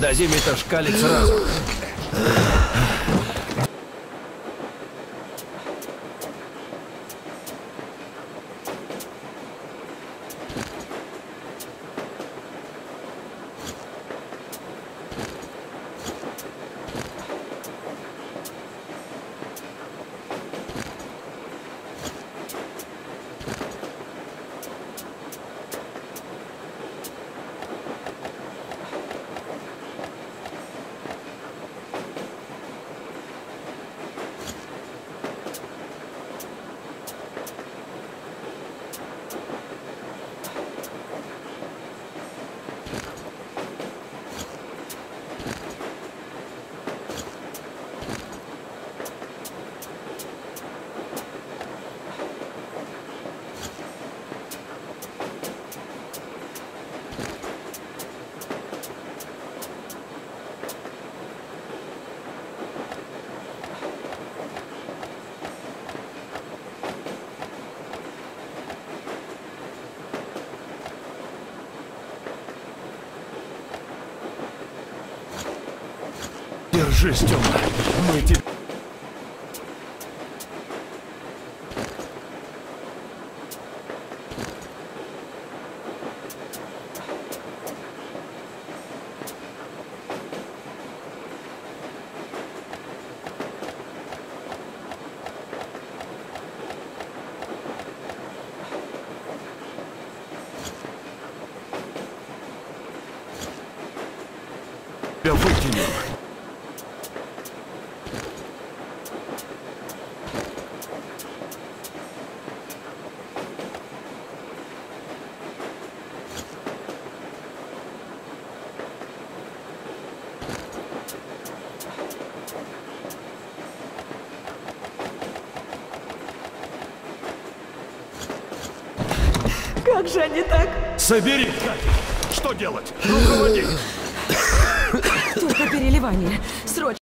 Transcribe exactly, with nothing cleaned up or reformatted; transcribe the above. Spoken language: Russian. Дозиметр шкалит сразу. Держись, Тёма. Мы тебя... Я вытяну. Как же они так? Собери, Катя. Что делать? Руководи. Только переливание. Срочно.